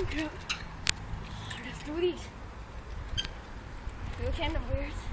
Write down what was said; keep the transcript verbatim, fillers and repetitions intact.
through. I'm gonna throw these. You look kind of weird.